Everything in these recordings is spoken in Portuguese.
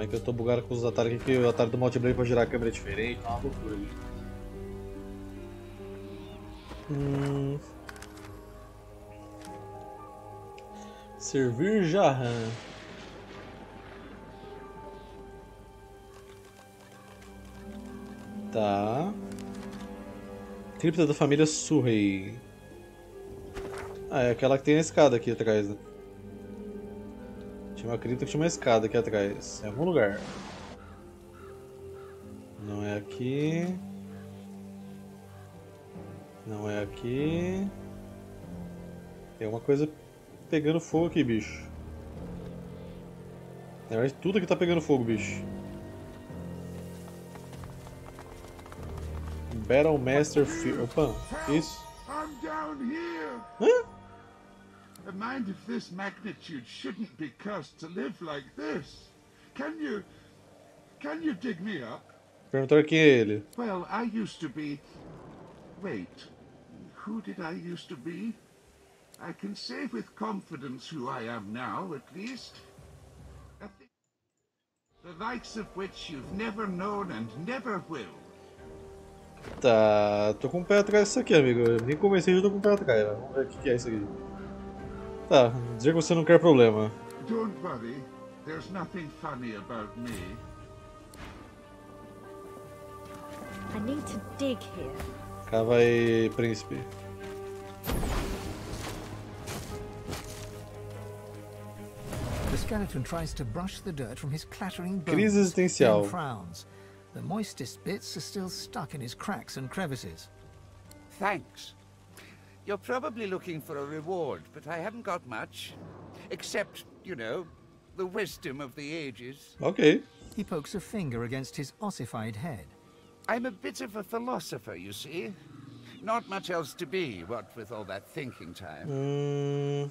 Como é que eu tô bugado com os atalhos que o atalho do Maltblade pra girar a câmera é diferente? É uma loucura. Servir Jahan. Tá. Cripta da família Surrey. Ah, é aquela que tem a escada aqui atrás, né? Tinha uma cripta que tinha uma escada aqui atrás. É algum lugar. Não é aqui. Não é aqui. Tem alguma coisa pegando fogo aqui, bicho. Na verdade, tudo aqui tá pegando fogo, bicho. Battlemaster... Opa, que isso? Hã? A mind of this magnitude shouldn't be cursed to live like this. Can you dig me up? Perguntou quem é ele. Well, I used to be... Wait, who did I used to be? I can say with confidence who I am now, at least. The likes of which you've never known and never will. Tá, tô com o pé atrás disso aqui, amigo. Eu nem comecei, já tô com o pé atrás. Vamos ver o que é isso aqui. Tá, dizer que você não quer problema. Don't worry, there's nothing funny about me. I need to dig here. Cá vai, príncipe. The skeleton tries to brush the dirt from his clattering bones. Crise existencial. The moistest bits are still stuck in his cracks and crevices. Thanks. You're probably looking for a reward, but I haven't got much. Except, you know, the wisdom of the ages. Okay. He pokes a finger against his ossified head. I'm a bit of a philosopher, you see. Not much else to be, what with all that thinking time.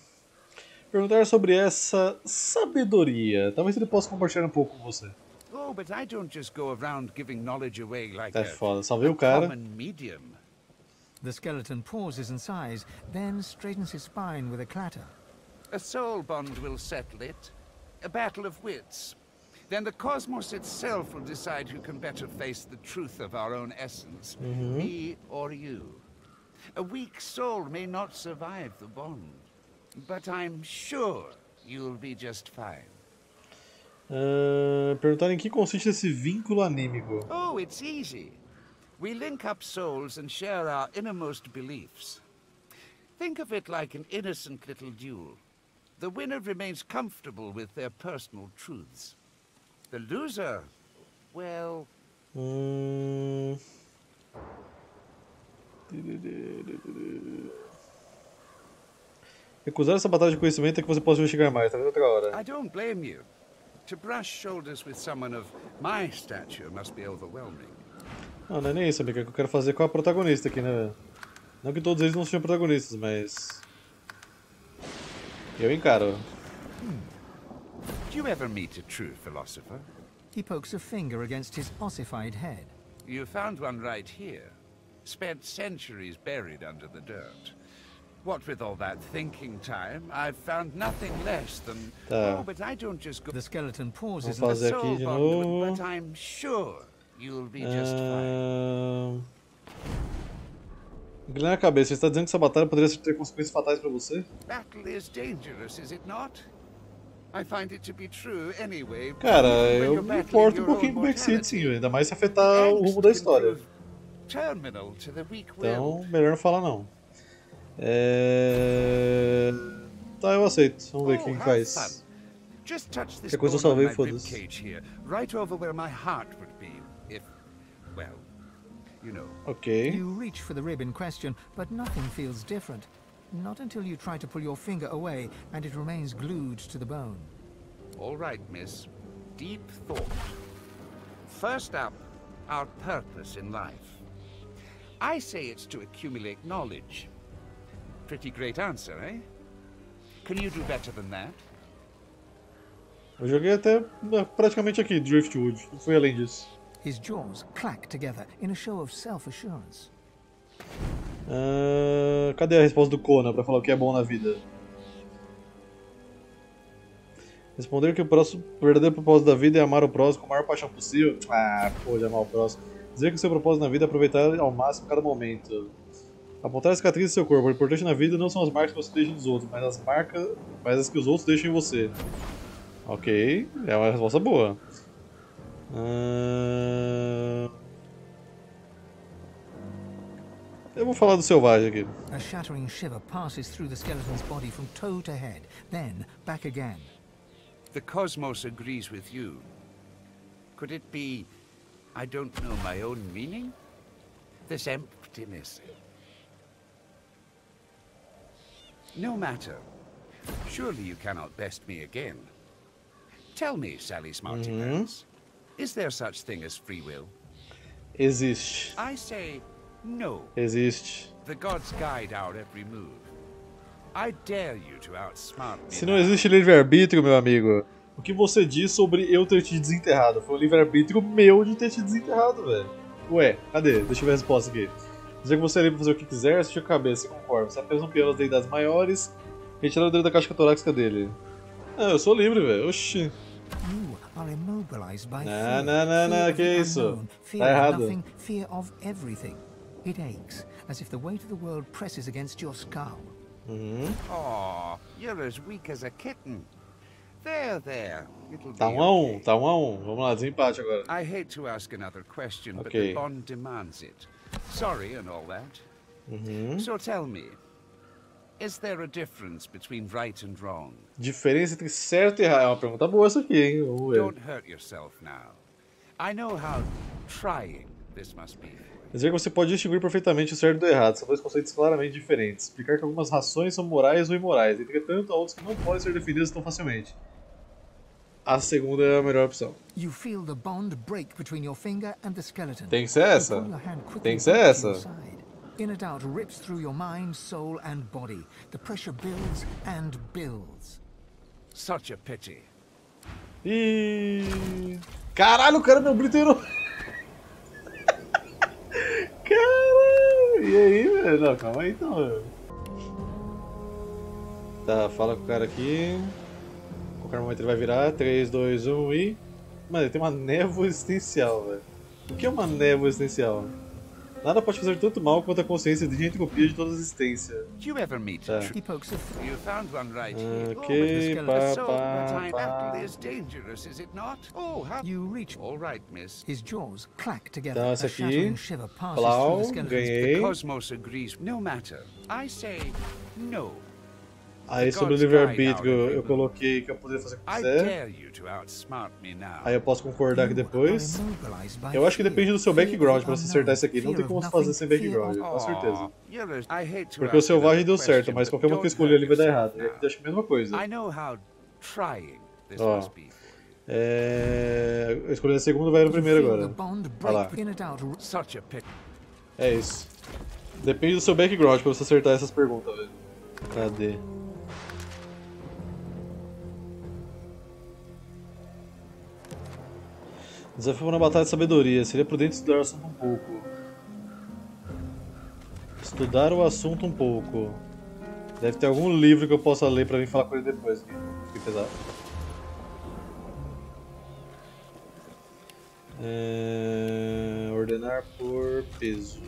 Perguntar sobre essa sabedoria. Talvez ele possa compartilhar pouco com você. Oh, but I don't just go around giving knowledge away like that. Salvei o cara. Common medium. The skeleton pauses and sighs, then straightens his spine with a clatter. A soul bond will settle it. A battle of wits. Then the cosmos itself will decide who can better face the truth of our own essence, me or you. A weak soul may not survive the bond, but I'm sure you'll be just fine. Perguntar em que consiste esse vínculo anímico. Oh, it's easy. We link up souls and share our innermost beliefs. Think of it like an innocent little duel. The winner remains comfortable with their personal truths. The loser, well... Recusar essa batalha de conhecimento é que você possa investigar mais, talvez outra hora. I don't blame you. To brush shoulders with someone of my stature must be overwhelming. Não, não é nem isso, amiga, que eu quero fazer com a protagonista aqui, né? Não que todos eles não sejam protagonistas, mas eu encaro. Do you ever meet a true philosopher? He pokes a finger against his ossified head. You found one right here. Spent centuries buried under the dirt. What with all that thinking time, I've found nothing less than... Oh, but I don't just go... The skeleton pauses and the soul bond, but I'm sure you'll be just fine. Guilherme, a cabeça, você está dizendo que essa batalha poderia ter consequências fatais para você? Battle is dangerous, is it not? I find it to be true anyway. Cara, eu me importo pouquinho com o Brexit, sim, ainda mais se afetar o rumo da história. Então, melhor não falar não. Tá, eu aceito. Vamos ver quem faz. Que coisa eu salvei, foda-se. Ok. You reach for the rib in question, but nothing feels different. Not until you try to pull your finger away and it remains glued to the bone. All right, miss. Deep thought. First up, our purpose in life. I say it's to accumulate knowledge. Pretty great answer, eh? Can you do better than that? Eu joguei até praticamente aqui, Driftwood. Não fui além disso. His jaws clack together in a show of self-assurance. Cadê a resposta do Conan para falar o que é bom na vida? Responder que o verdadeiro propósito da vida é amar o próximo com a maior paixão possível. Ah, pô, de amar o próximo. Dizer que o seu propósito na vida é aproveitar ao máximo cada momento. Apontar as cicatrizes do seu corpo. O importante na vida não são as marcas que você deixa nos outros, mas as marcas, mas as que os outros deixam em você. Ok, é uma resposta boa. Eu vou falar do selvagem aqui. A shattering shiver passes through the skeleton's body from toe to head, then back again. The cosmos agrees with you. Could it be I don't know my own meaning? This emptiness. No matter. Surely you cannot best me again. Tell me, Sally Smarty Pants, is there such thing as free will? Existe. I say no. Existe. The gods guide our every move. I dare you to outsmart me. Se não existe livre-arbítrio, meu amigo. O que você diz sobre eu ter te desenterrado? Foi um livre-arbítrio meu de ter te desenterrado, velho. Ué, cadê? Deixa eu ver a resposta aqui. Dizer que você é livre pra fazer o que quiser, assistir a cabeça, se concorda. Você apenas um peão das deidades maiores, retirar o dedo da caixa torácica dele. Ah, eu sou livre, velho. Oxi. Não, que isso? Tá errado. Tá 1 a 1, tá 1 a 1. Vamos lá, desempate agora. Ok. Sorry and all that. So tell me, is there a difference between right and wrong? Diferença entre certo e errado. É uma pergunta boa essa aqui, hein? Vamos ver. Don't hurt yourself now. I know how trying this must be. Quer dizer que você pode distinguir perfeitamente o certo do errado. São dois conceitos claramente diferentes. Explicar que algumas rações são morais ou imorais. Entretanto, há outros que não podem ser definidos tão facilmente. A segunda é a melhor opção. Tem que ser essa. Tem que ser essa. Ih... Caralho, o cara me obliterou. Caralho. E aí, velho? Não, calma aí então, velho. Tá, fala com o cara aqui. A qualquer momento ele vai virar, 3, 2, 1 e... Mano, ele tem uma névoa existencial, velho. O que é uma névoa existencial? Nada pode fazer tanto mal quanto a consciência de entropia de toda a existência. Tá. Ok, pá. Então essa aqui, plau, ganhei. Aí sobre o livre-arbítrio eu coloquei que eu poderia fazer o que quiser. Aí eu posso concordar aqui depois. Eu acho que depende do seu background pra você acertar isso aqui. Não tem como fazer sem background, com certeza. Porque o selvagem deu certo, mas qualquer uma que eu escolher ali vai dar errado. Eu acho que é a mesma coisa. Ó. Eu escolhi a segunda, vai no primeiro agora. Olha lá. É isso. Depende do seu background pra você acertar essas perguntas, velho. Cadê? Desafio na batalha de sabedoria. Seria prudente estudar o assunto um pouco. Estudar o assunto um pouco. Deve ter algum livro que eu possa ler pra mim falar com ele depois. Que pesado. Ordenar por peso.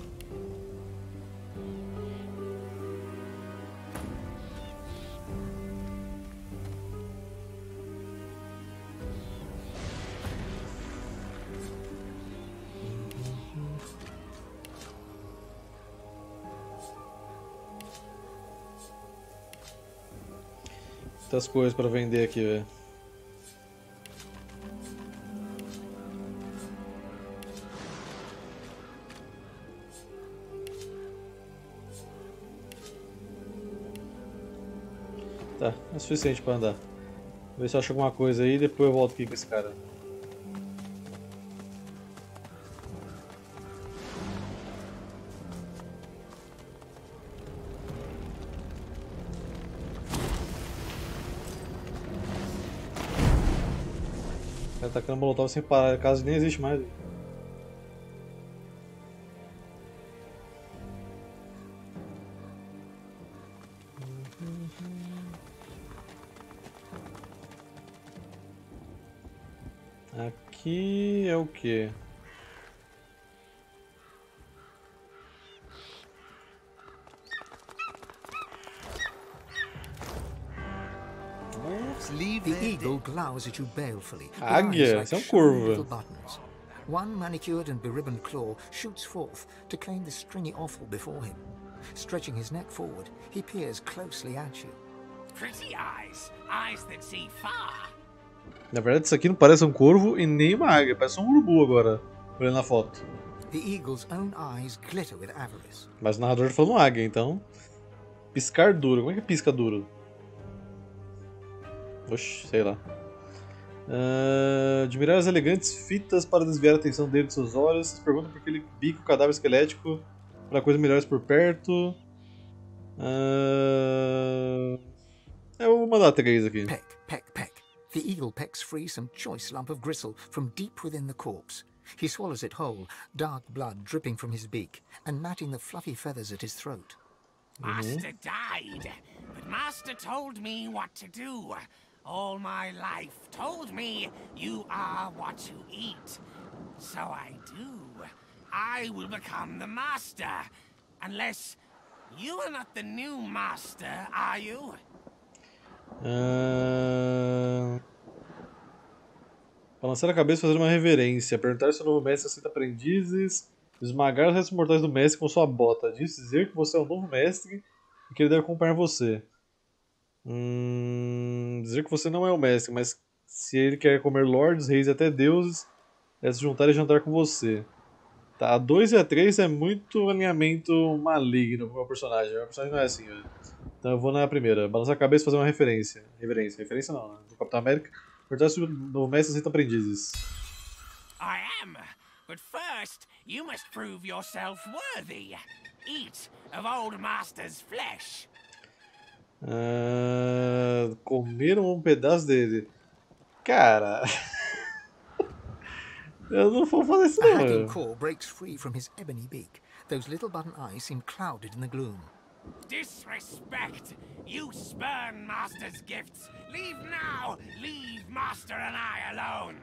Muitas coisas para vender aqui, velho. Tá, é suficiente para andar. Vou ver se eu acho alguma coisa aí e depois eu volto aqui com esse cara. Atacando molotov sem parar, caso nem existe mais. Aqui é o quê? The eagle glows at you balefully. Águia, isso é curva. One manicured and beribboned claw shoots forth to claim the stringy offal before him. Stretching his neck forward, he peers closely at you. Pretty eyes, eyes that see far. Na verdade, isso aqui não parece corvo e nem uma águia, parece urubu agora, olhando na foto. The eagle's own eyes glitter with avarice. Mas o narrador falou águia, então. Piscar duro. Como é que pisca duro? Oxe, sei lá. Admirar as elegantes fitas para desviar a atenção dele de seus olhos. Se pergunta por que ele bica o cadáver esquelético para coisas melhores por perto. Eu vou mandar até isso aqui. Peck, peck, peck. The eagle pecks free some choice lump of gristle from deep within the corpse. He swallows it whole, dark blood dripping from his beak and matting the fluffy feathers at his throat. Master died, but Master told me what to do. All my life told me you are what you eat. So I do. I will become the master. Unless you are not the new master, are you? Balançar a cabeça e fazer uma reverência. Perguntar se o novo mestre aceita aprendizes. Esmagar os restos mortais do mestre com sua bota. Dizer que você é o novo mestre e que ele deve acompanhar você. Dizer que você não é o mestre, mas se ele quer comer lords, reis e até deuses, é se juntar e jantar com você. Tá, a 2 e a 3 é muito alinhamento maligno pro meu personagem. Meu personagem não é assim, velho. Então eu vou na primeira. Balançar a cabeça e fazer uma referência. Referência não, né? Do Capitão América. Perguntar se o novo mestre aceita aprendizes. I am, but first you must prove yourself worthy. Eat of old master's flesh. Comeram um pedaço dele. Cara, eu não vou fazer isso não. Claw breaks free from his ebony beak. Those little button eyes seem clouded in the gloom. Disrespect! You spurn master's gifts. Leave now. Leave master and I alone.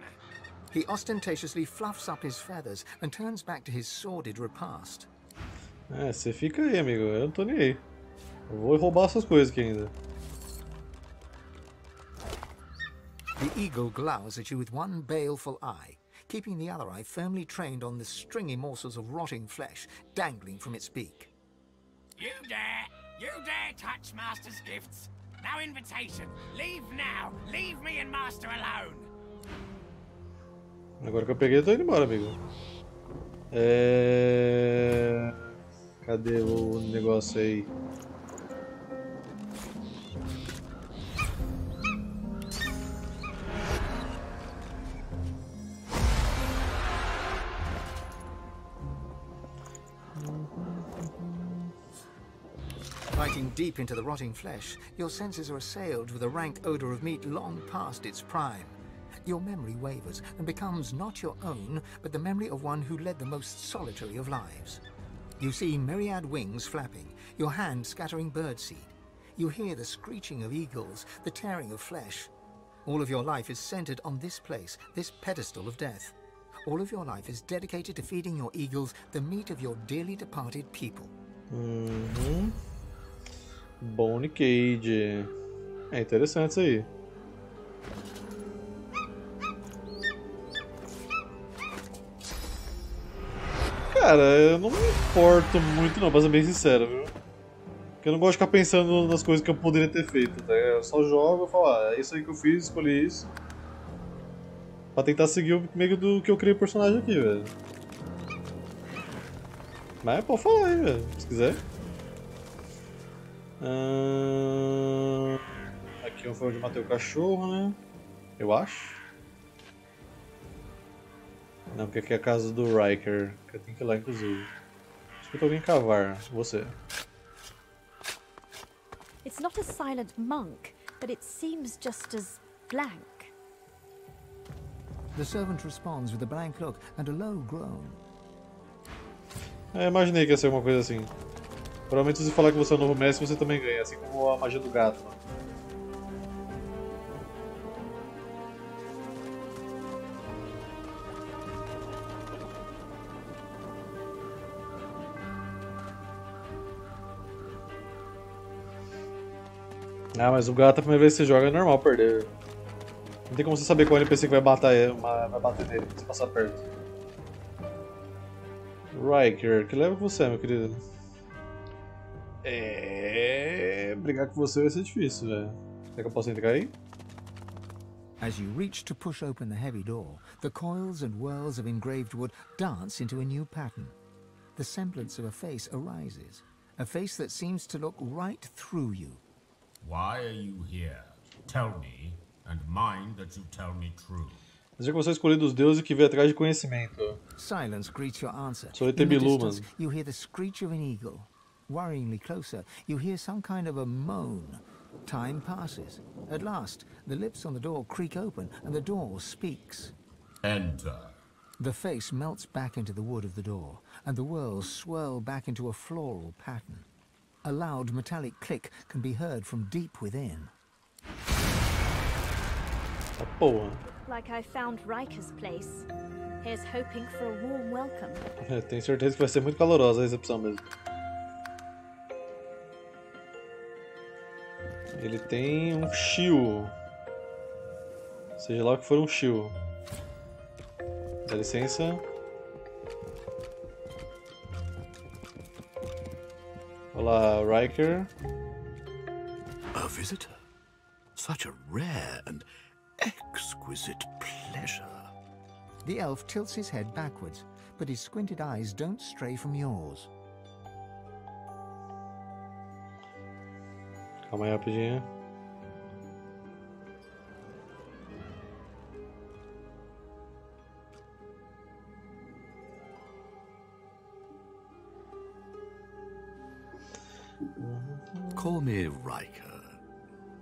He ostentatiously fluffs up his feathers and turns back to his sordid repast. É, você fica aí, amigo. Eu não tô nem aí. Vou roubar suas coisas aqui ainda. The eagle glowers at you with one baleful eye, keeping the other eye firmly trained on the stringy morsels of rotting flesh dangling from its beak. You dare touch master's gifts? No invitation. Leave now. Leave me and master alone. Agora que eu peguei, eu tô indo embora, amigo. Cadê o negócio aí? Biting deep into the rotting flesh, your senses are assailed with a rank odor of meat long past its prime. Your memory wavers and becomes not your own, but the memory of one who led the most solitary of lives. You see myriad wings flapping, your hand scattering birdseed. You hear the screeching of eagles, the tearing of flesh. All of your life is centered on this place, this pedestal of death. All of your life is dedicated to feeding your eagles the meat of your dearly departed people. Bone Cage. É interessante isso aí. Cara, eu não me importo muito não, pra ser bem sincero, viu? Porque eu não gosto de ficar pensando nas coisas que eu poderia ter feito, tá? Eu só jogo e falo, ah, é isso aí que eu fiz, escolhi isso. Pra tentar seguir o meio do que eu criei o personagem aqui, velho. Mas pode falar aí, velho, se quiser. Aqui é um forma de matar o cachorro, né? Eu acho. Não, porque aqui é a casa do Riker, que eu tenho que ir lá inclusive. Escuta alguém cavar, você. It's not a silent monk, but it seems just as blank. The servant responds with a blank look and a low groan. Imaginei que ia ser alguma coisa assim. Provavelmente, se falar que você é o novo mestre, você também ganha, assim como a magia do gato. Ah, mas o gato a primeira vez que você joga é normal perder. Não tem como você saber qual NPC que vai bater nele quando você passar perto. Riker, que leva com você, meu querido? É... brigar com você vai ser difícil, velho. Será que eu posso entrar aí? As you reach to push open the heavy door, the coils and whirls of engraved wood dance into a new pattern. The semblance of a face arises, a face that seems to look right through you. Why are you here? Tell me, and mind that you tell me true. Dizer que você é escolhido dos deuses que veio atrás de conhecimento. Silence greets your answer. Sou ET Bilu, mano. You hear the screech of an eagle. Worryingly closer, you hear some kind of a moan. Time passes. At last, the lips on the door creak open, and the door speaks. Enter. The face melts back into the wood of the door, and the whirls swirl back into a floral pattern. A loud metallic click can be heard from deep within. Like I found Riker's place. Here's hoping for a warm welcome. Tenho certeza que vai ser muito calorosa a recepção mesmo. Ele tem shield. Seja lá o que for shield. Dá licença. Olá, Riker. A visitor. Such a rare and exquisite pleasure. The elf tilts his head backwards, but his squinted eyes don't stray from yours. Calma aí rapidinho. Call me Riker.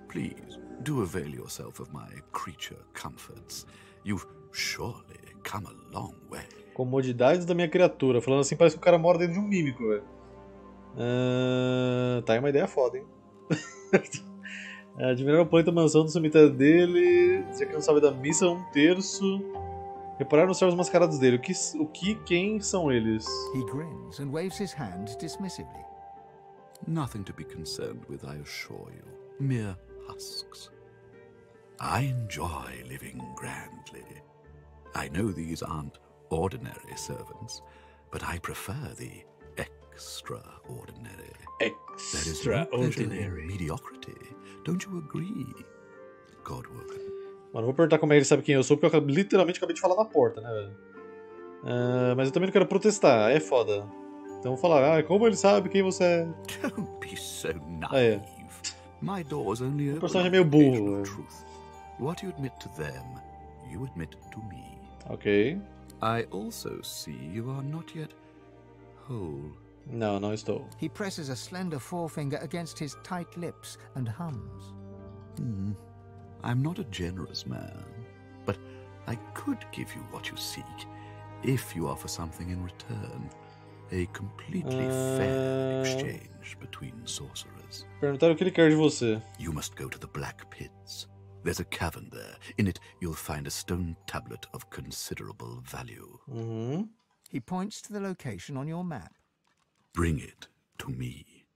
Please, do avail yourself of my creature comforts. You've surely come a long way. Comodidades da minha criatura. Falando assim parece que o cara mora dentro de mímico, velho. Tá aí uma ideia foda, hein? Admirar o planeta mansão do cemitério dele. Dizer que não sabe da missa, 1/3. Reparar nos servos mascarados dele. Quem são eles? He grins and waves his hand dismissively. Nothing to be concerned with, I assure you. Mere husks. I enjoy living grandly. I know these aren't ordinary servants, but I prefer the extraordinary. Extraordinary mediocrity. Don't you agree, Godwood? Mano, vou perguntar como é que ele sabe quem eu sou, porque eu literalmente acabei de falar na porta, né, velho? Mas eu também não quero protestar, é foda. Então vou falar, como ele sabe quem você é? Don't be so naive. My doors only open. O personagem é meio burro. What you admit to them, you admit to me. Ok. I also see you are not yet whole. No, no, estou. He presses a slender forefinger against his tight lips and hums. I'm not a generous man, but I could give you what you seek if you offer something in return. A completely fair exchange between sorcerers. Perguntaram o que ele quer de você. You must go to the Black Pits. There's a cavern there. In it, you'll find a stone tablet of considerable value. He points to the location on your map. Bring it to me.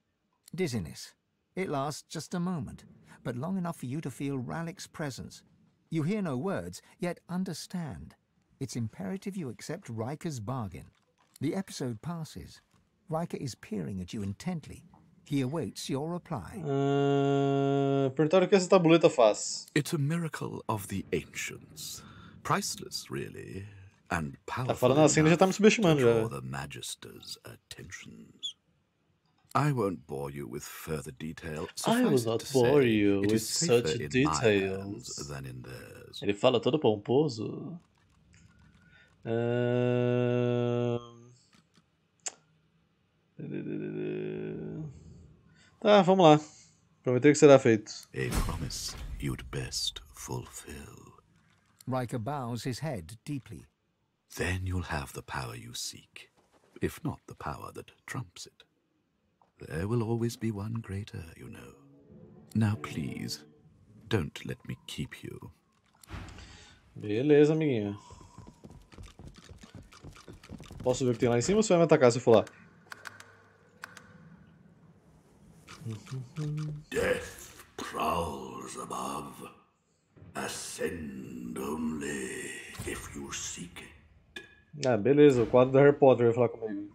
Dizziness. It lasts just a moment, but long enough for you to feel Ralic's presence. You hear no words, yet understand. It's imperative you accept Riker's bargain. The episode passes. Riker is peering at you intently. He awaits your reply. Perguntaram o que essa tabuleta faz. It's a miracle of the ancients. Priceless, really. And powerful. Tá falando assim, ele já tá me subestimando, já. The Magister's attentions. I won't bore you with further detail. I will not bore you with such details than in theirs. Ele fala todo pomposo. Tá, vamos lá. Prometeu que será feito. A promise you'd best fulfill. Riker bows his head deeply. Then you'll have the power you seek, if not the power that trumps it. There will always be one greater, you know. Now please, don't let me keep you. Beleza, amiguinho. Posso ver o que tem lá em cima ou você vai me atacar se eu for lá? Death prowls above. Ascend only if you seek it. Ah, beleza, o quadro do Harry Potter vai falar comigo.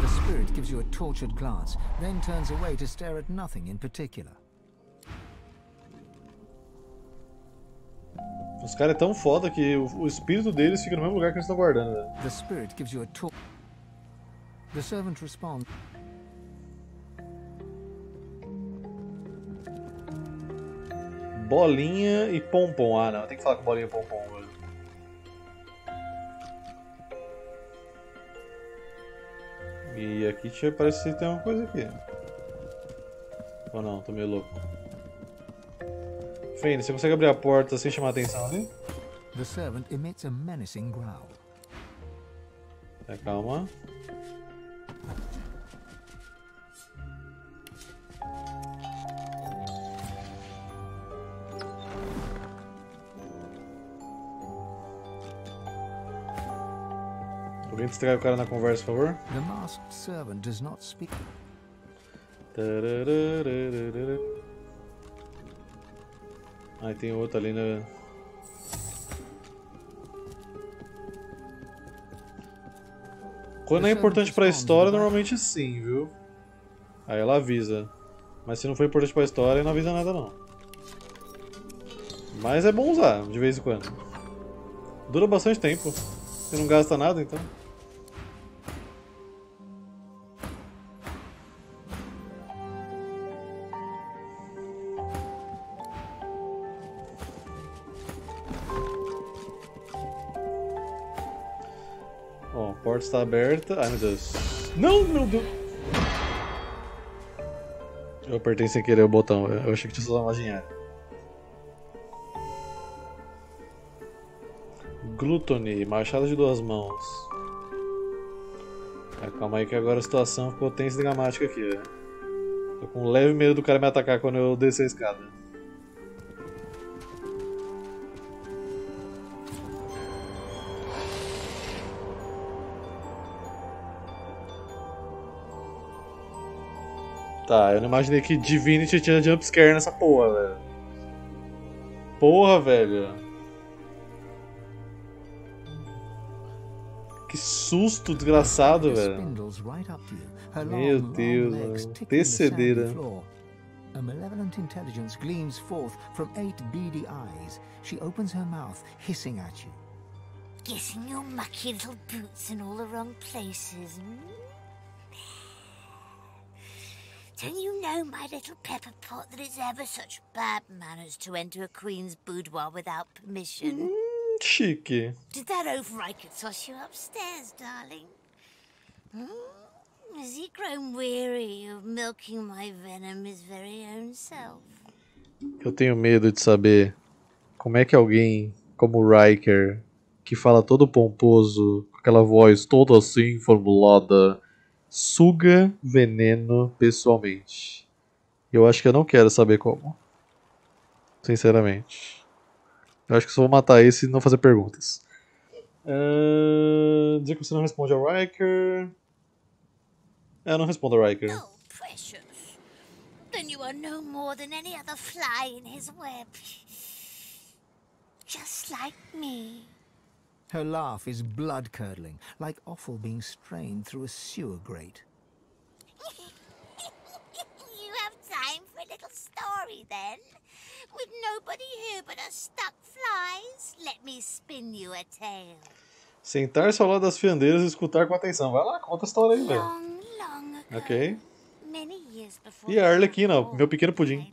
The spirit gives you a tortured glance, then turns away to stare at nothing in particular. Os caras é tão foda que o espírito deles fica no mesmo lugar que eles estão guardando, né? The spirit gives you a talk. The servant responds. Bolinha e pompom. Ah, não, tem que falar com bolinha e pompom. E aqui parece que tem alguma coisa aqui. Ou não, tô meio louco. Fane, você consegue abrir a porta sem chamar a atenção ali? The servant emits a menacing growl. É, calma. Alguém distrai o cara na conversa, por favor? The masked servant does not speak. Aí tem outro ali na... Quando é importante pra história, normalmente sim, viu? Aí ela avisa. Mas se não for importante pra história, não avisa nada não. Mas é bom usar, de vez em quando. Dura bastante tempo. Você não gasta nada, então. A porta está aberta. Ai, meu Deus. Não, meu Deus. Eu apertei sem querer o botão. Eu achei que tinha só uma maginha. Glutony. Machado de duas mãos. É, calma aí que agora a situação ficou tensa e dramática aqui. Né? Tô com um leve medo do cara me atacar quando eu descer a escada. Tá, eu não imaginei que Divinity tinha jumpscare nessa porra, velho. Porra, velho. Que susto desgraçado, velho. Meu Deus, velho. Tecedeira. A malevolent intelligence gleams forth from 8 beady eyes. She opens her mouth, hissing at you. Getting your mucky little boots in all the wrong places. Don't you know, my little pepper pot, that it's ever such bad manners to enter a queen's boudoir without permission? Cheeky. Did that override toss you upstairs, darling? Has he grown weary of milking my venom his very own self? Eu tenho medo de saber como é que alguém como o Riker, que fala todo pomposo, com aquela voz toda assim formulada, suga veneno pessoalmente. Eu acho que eu não quero saber como. Sinceramente. Eu acho que só vou matar esse e não fazer perguntas. Dizer que você não responde ao Riker. Eu não respondo ao Riker. Oh, precious. Then you are no more than any other fly in his web. Just like me. Her laugh is blood-curdling, like offal being strained through a sewer grate. You have time for a little story, then? With nobody here but us stuck flies, let me spin you a tale. Sentar-se ao lado das fiandeiras e escutar com atenção. Vai lá, conta a história aí, velho. Ok. E a Arlequina, meu pequeno pudim.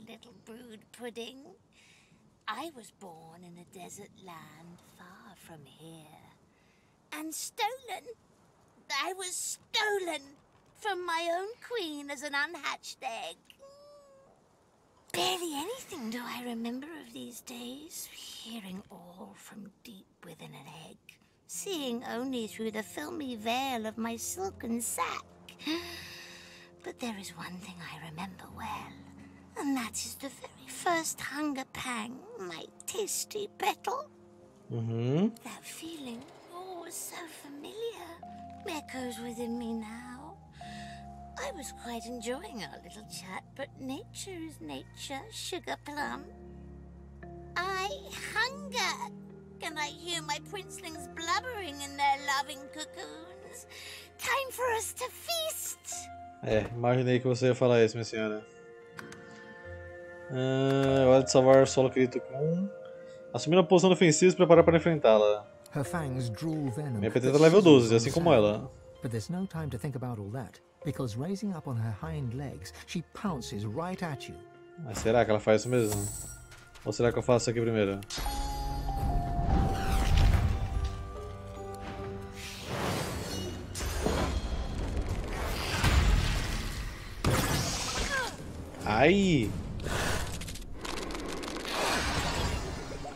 I was born in a desert land far from here, and stolen. I was stolen from my own queen as an unhatched egg. Barely anything do I remember of these days, hearing all from deep within an egg, seeing only through the filmy veil of my silken sack. But there is one thing I remember well. And that is the very first hunger pang, my tasty petal. That feeling, oh, was so familiar. Echoes within me now. I was quite enjoying our little chat, but nature is nature, sugar plum. I hunger. Can I hear my princelings blubbering in their loving cocoons? Time for us to feast! É, imaginei que você ia falar isso, minha senhora. Hora de salvar o solo querido com... Assumindo a posição defensiva e se preparar para enfrentá-la. Minha PT tá level 12, assim como ela. But there's no time to think about all that, because raising up on her hind legs, she pounces right at you. Mas será que ela faz isso mesmo? Ou será que eu faço isso aqui primeiro? Ai!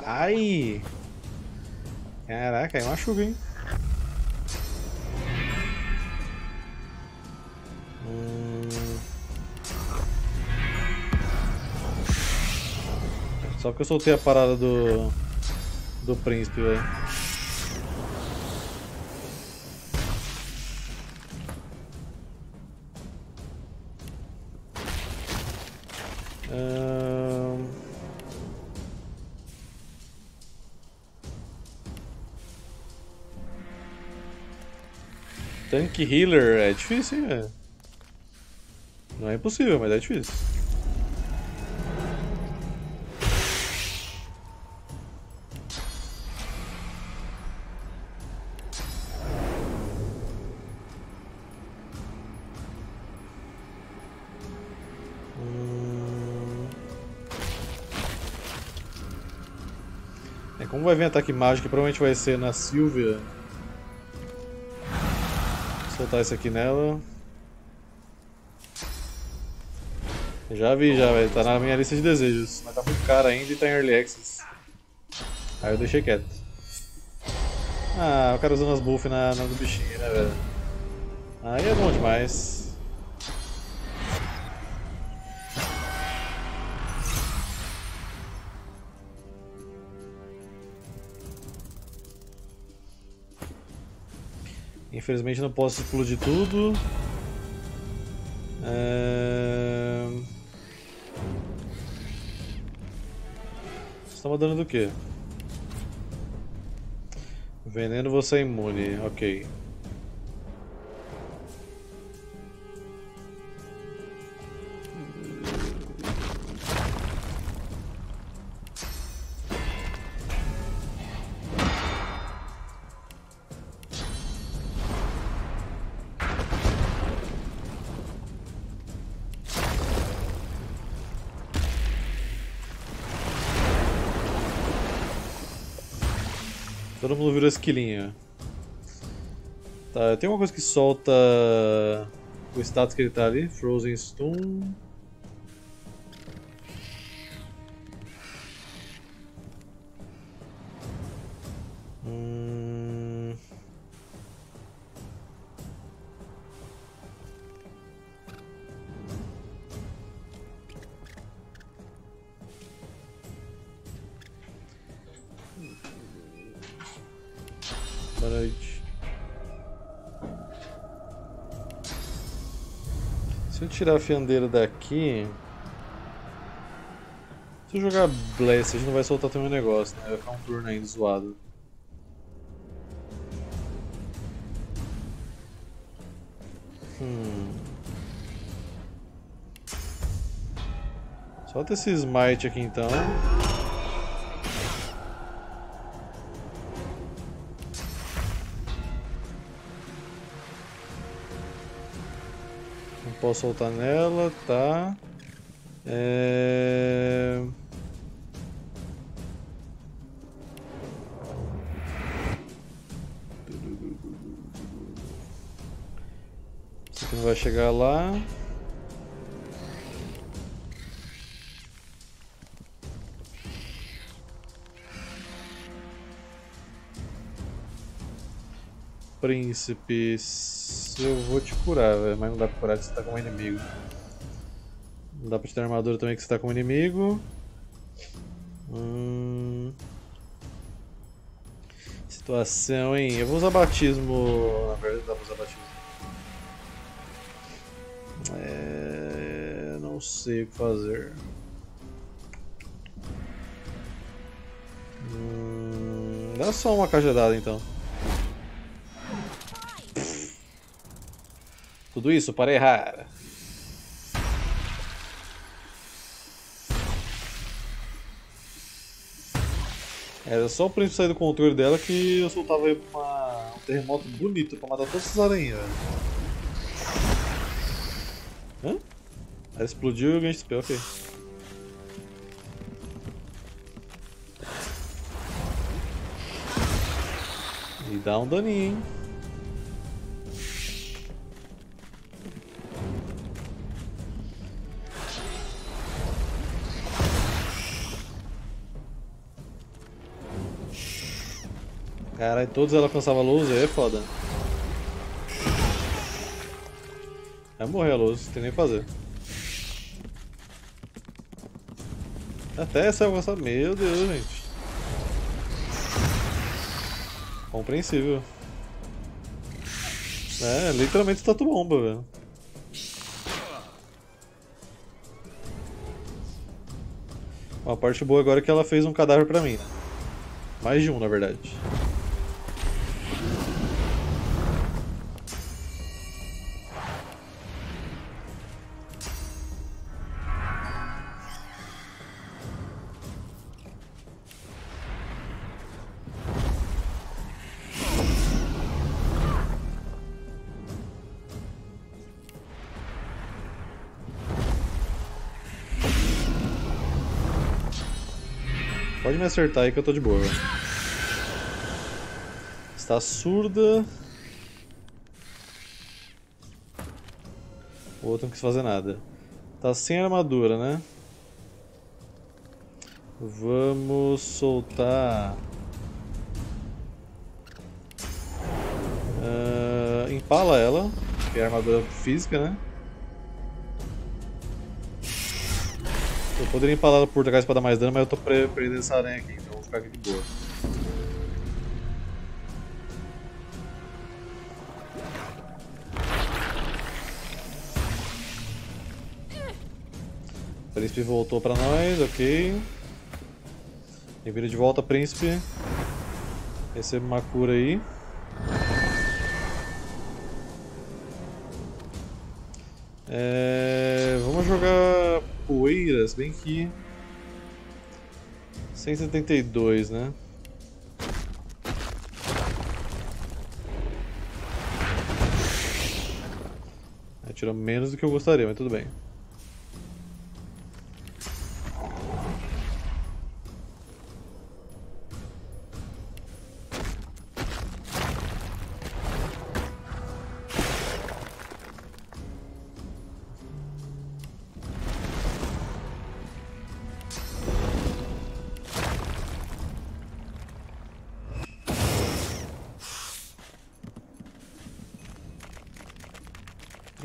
Ai! Caraca, aí machuca, hein? Só porque eu soltei a parada do príncipe, velho. Tank healer é difícil, hein, velho? Não é impossível, mas é difícil. É, como vai vir ataque mágico, provavelmente vai ser na Sylvia. Vou soltar isso aqui nela. Já vi, já, velho. Tá na minha lista de desejos. Mas tá muito caro ainda e tá em Early Access. Aí eu deixei quieto. Ah, o cara usando as buffs na do bichinho, né, velho? Aí é bom demais. Infelizmente não posso explodir tudo. Estamos dando do quê? Veneno, você é imune, ok. Todo mundo virou esquilinho. Tá, tem uma coisa que solta o status que ele tá ali. Frozen Stone. Tirar a fiandeira daqui. Se eu jogar Bless, a gente não vai soltar também o negócio, né? Vai ficar um turno ainda zoado. Solta esse Smite aqui então. Posso soltar nela, tá? Isso aqui não vai chegar lá. Príncipes, eu vou te curar, véio, mas não dá pra curar que você tá com um inimigo. Não dá pra te dar armadura também que você tá com um inimigo. situação, hein? Eu vou usar batismo. Na verdade, dá pra usar batismo. É... não sei o que fazer. Dá só uma cajadada então. Tudo isso para errar. Era só o príncipe sair do controle dela que eu soltava aí um terremoto bonito pra matar todas essas aranhas. Hã? Ela explodiu e eu ganhei XP, ok. E dá um daninho, hein? Caralho, todos ela alcançava a luz, aí é foda. Vai morrer a luz, não tem nem o que fazer. Até essa alcançar, meu Deus, gente. Compreensível. É, literalmente tatu bomba, velho. Uma parte boa agora é que ela fez um cadáver pra mim, né? Mais de um, na verdade. Pode me acertar aí que eu tô de boa. Está surda. O outro não quis fazer nada. Tá sem armadura, né? Vamos soltar... Empala ela, que é armadura física, né? Eu poderia empalar ela por trás para dar mais dano, mas eu tô prendendo essa aranha aqui, então eu vou ficar aqui de boa. O príncipe voltou pra nós, ok. Vira de volta, príncipe. Recebe uma cura aí. Vamos jogar poeiras, bem que 172, né? Atirou menos do que eu gostaria, mas tudo bem.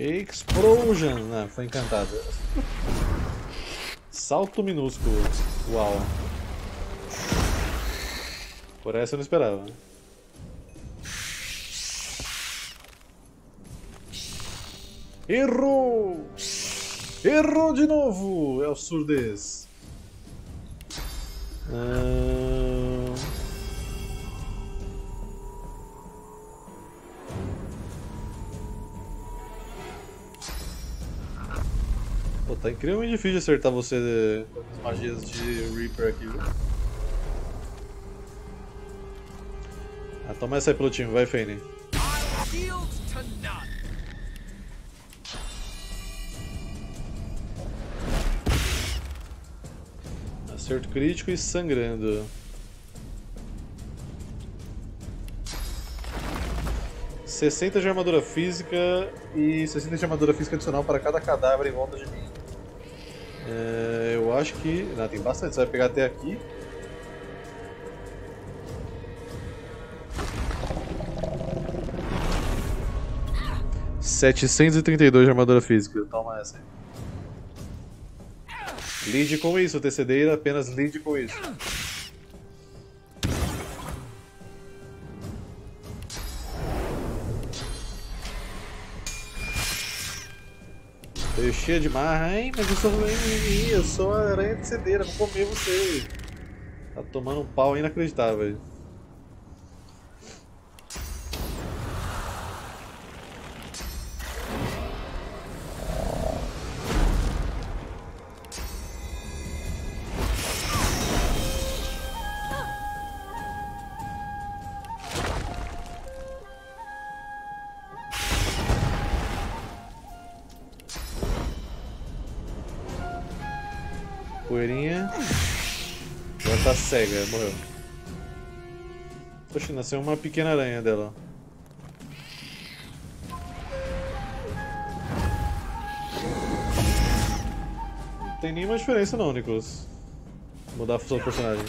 Explosion! Ah, foi encantada. Salto minúsculo. Uau. Por essa eu não esperava. Errou! Errou de novo! É o surdez. Tá incrivelmente difícil de acertar você com as magias de Reaper aqui, viu? Ah, toma essa aí pelo time, vai, Fane. Acerto crítico e sangrando. ...60 de armadura física e 60 de armadura física adicional para cada cadáver em volta de mim. Eu acho que... não, tem bastante, você vai pegar até aqui. ...732 de armadura física, toma essa aí. Lide com isso, TCD, apenas lide com isso. Deixei demais. Ai, mas eu sou uma mimimi, eu sou a aranha de cedeira, vou comer você. Tá tomando um pau inacreditável. Tá cega, morreu. Poxa, nasceu uma pequena aranha dela. Não tem nenhuma diferença não, Nicholas. Mudar a função do personagem.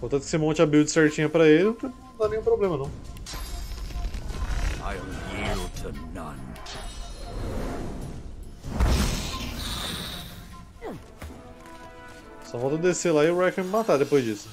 Contanto que você monte a build certinha pra ele, não dá nenhum problema não. Só falta descer lá e o Riker me matar depois disso.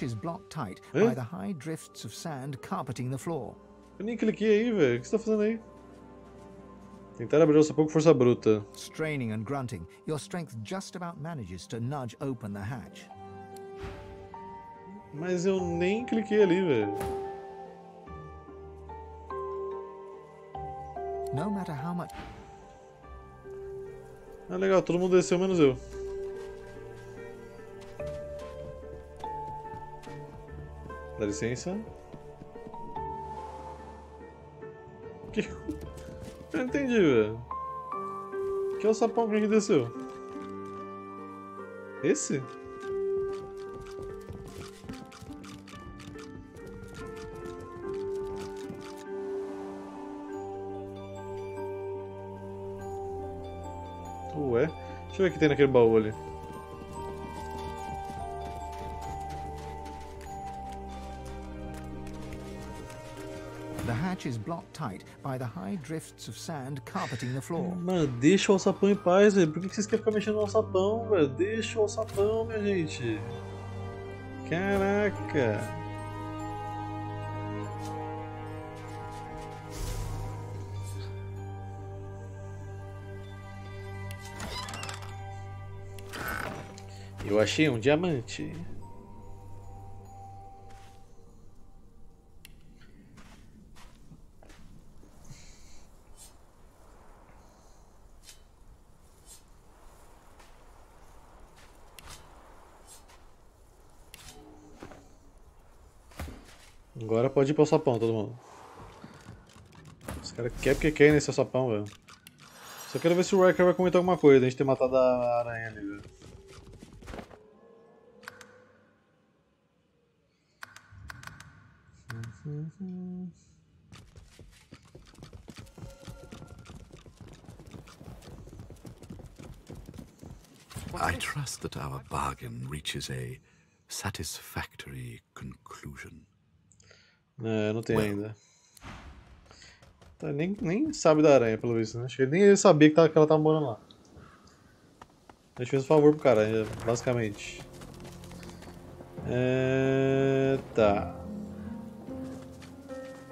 Is blocked tight by the high drifts of sand carpeting the floor. Eu nem cliquei aí, velho. O que você tá fazendo aí? Tentar abrir o pouco força bruta. Straining and grunting, your strength just about manages to nudge open the hatch. Mas eu nem cliquei ali, velho. No matter how much. Ah, legal, todo mundo desceu menos eu. Dá licença. Que... Eu não entendi, velho. Que é o sapão que desceu? Esse? Ué? Deixa eu ver o que tem naquele baú ali. Is blocked tight by the high drifts of sand carpeting the floor. Mano, deixa o alçapão em paz, velho. Por que vocês querem ficar mexendo no alçapão, velho? Deixa o alçapão, minha gente. Caraca. Eu achei um diamante. Agora pode ir pro sapão, todo mundo. Os caras querem porque querem nesse sapão, velho. Só quero ver se o Riker vai comentar alguma coisa, a gente ter matado a aranha ali, velho. I trust that our bargain reaches a satisfactory conclusion. É, não tem ainda. Tá, nem sabe da aranha, pelo visto, né? Acho que nem ele sabia que ela tava morando lá. A gente fez um favor pro cara, basicamente. É, tá.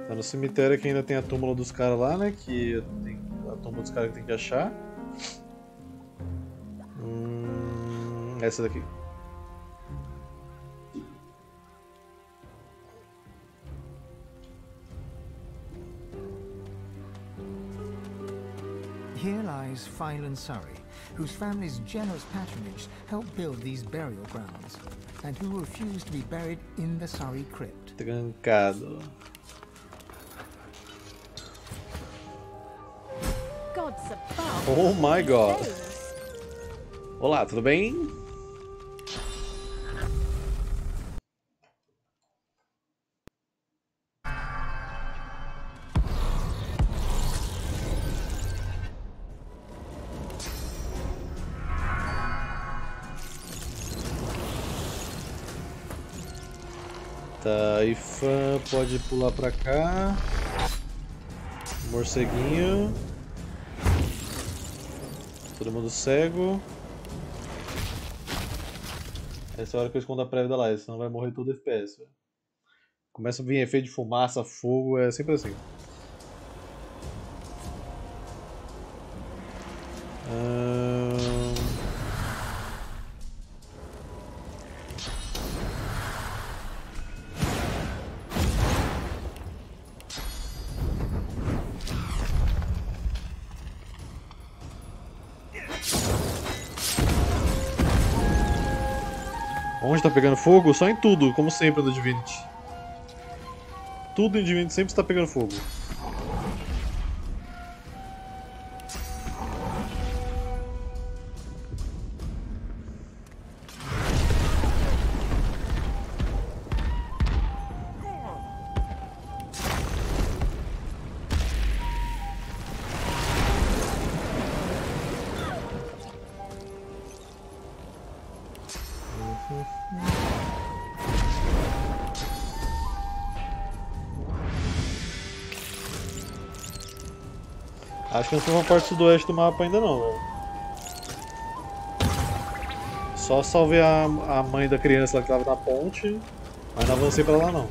Tá no cemitério que ainda tem a túmula dos caras lá, né? Que tem a túmula dos caras que tem que achar. Essa daqui. Here lies Fyle and Surrey, whose family's generous patronage helped build these burial grounds, and who refused to be buried in the Surrey crypt. Trancado. Oh my God! Olá, tudo bem? Tá, Ifan pode pular pra cá. Morceguinho. Todo mundo cego. Essa é a hora que eu escondo a prévia da live, senão vai morrer todo FPS. Véio. Começa a vir efeito de fumaça, fogo, é sempre assim. Onde tá pegando fogo? Só em tudo, como sempre no Divinity. Tudo em Divinity sempre está pegando fogo. Acho que não foi uma parte sudoeste do mapa ainda não, velho. Só salvei a mãe da criança lá que tava na ponte, mas não avancei pra lá não.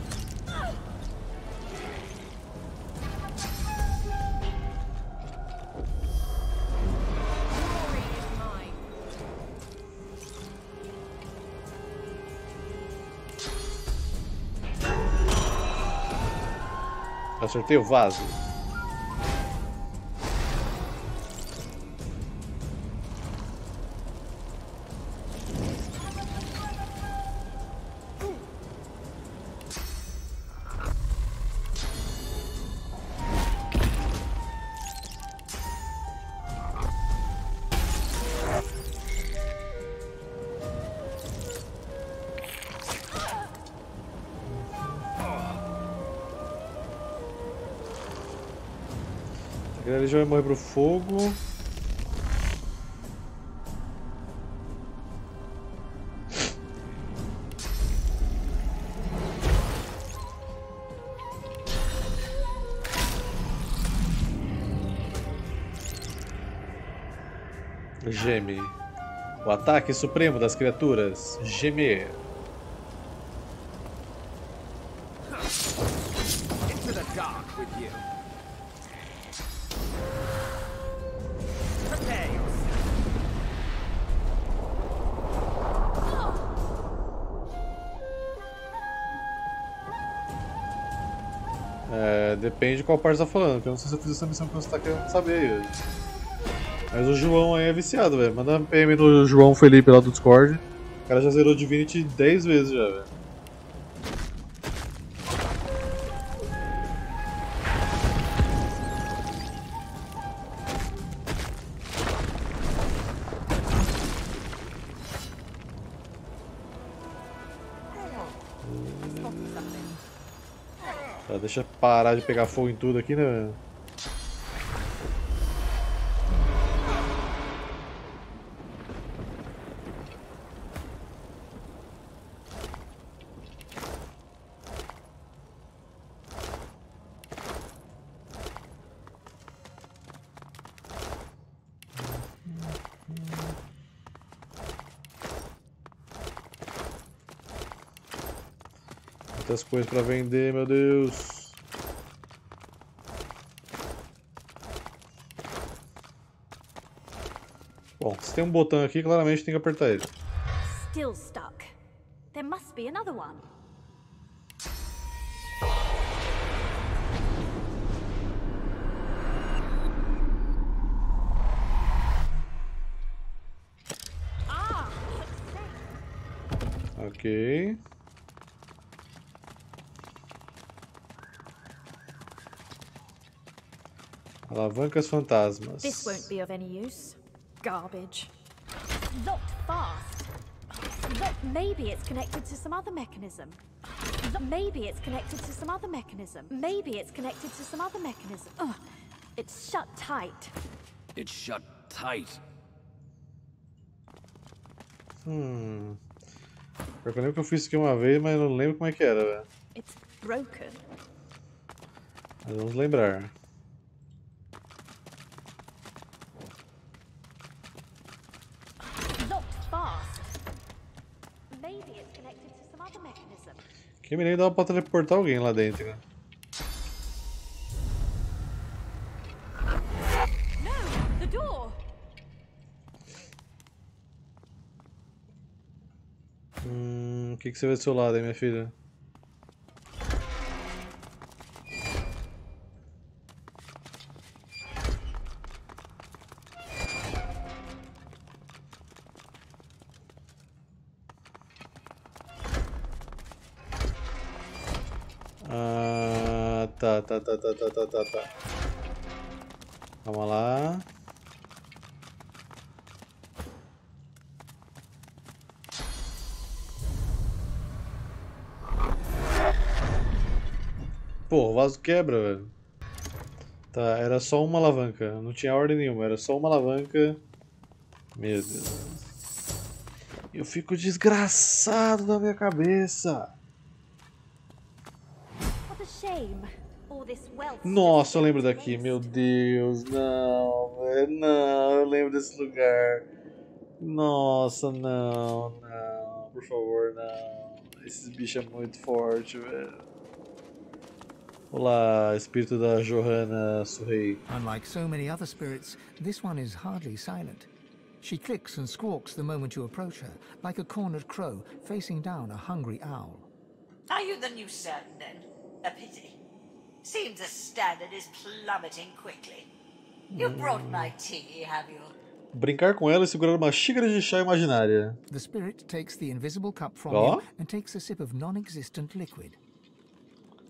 Acertei o vaso. Ele já vai morrer pro fogo. Geme. O ataque supremo das criaturas. Gemer. Depende de qual parte você tá falando, porque eu não sei se eu fiz essa missão que você tá querendo saber aí. Mas o João aí é viciado, velho. Manda um PM do João Felipe lá do Discord. O cara já zerou Divinity 10 vezes já, velho. Deixa eu parar de pegar fogo em tudo aqui, né? Muitas coisas pra vender, meu Deus. Bom, se tem um botão aqui, claramente tem que apertar ele. Still stuck. There must be another one. Ah, ok. Alavancas fantasmas. This won't be of any use. Garbage. That locked fast. Look, maybe it's connected to some other mechanism. Maybe it's connected to some other mechanism. Maybe it's connected to some other mechanism. Ugh. It's shut tight. It's shut tight. Eu lembro que eu fiz isso aqui uma vez, mas não lembro como é que era, velho. It's broken. Mas vamos lembrar. Que mirei dava pra teleportar alguém lá dentro, né? O que você vê do seu lado aí, minha filha? Tá. Vamos lá. Pô, o vaso quebra, velho. Tá, era só uma alavanca. Não tinha ordem nenhuma, era só uma alavanca. Meu Deus. Eu fico desgraçado da minha cabeça. Nossa, eu lembro daqui, meu Deus, não, eu lembro desse lugar. Nossa, não, por favor, não. Esses bichos é muito forte, velho. Olá, espírito da Johanna Surrey. Unlike so many other spirits, this one is hardly silent. She clicks and squawks the moment you approach her, like a cornered crow facing down a hungry owl. Are you the new servant then? A pity. Seems the standard is plummeting quickly. You brought my tea, have you? Brincar com ela e segurar uma xícara de chá imaginária. The spirit takes the invisible cup from you and takes a sip of non-existent liquid.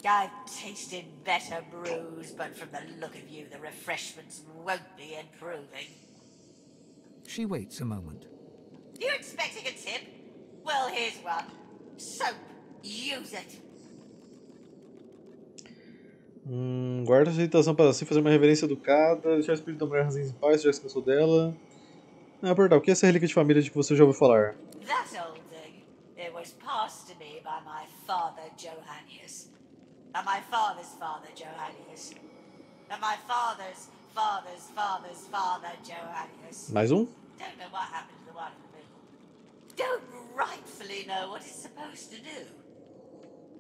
I've tasted better brews, but from the look of you, the refreshments won't be improving. She waits a moment. You expecting a tip? Well, here's one. Soap, use it. Guarda a aceitação para si, fazer uma reverência educada, deixar o espírito da mulher razão em paz, já descansou dela. Ah, perdão, o que é essa relíquia de família de que você já ouviu falar? That old thing. It was passed to me by my father Johannius. And my father's father Johannius. And my father's father's father's father Johannius. Mais um? Don't know what happened to the one in the middle. Don't rightfully know what it's supposed to do.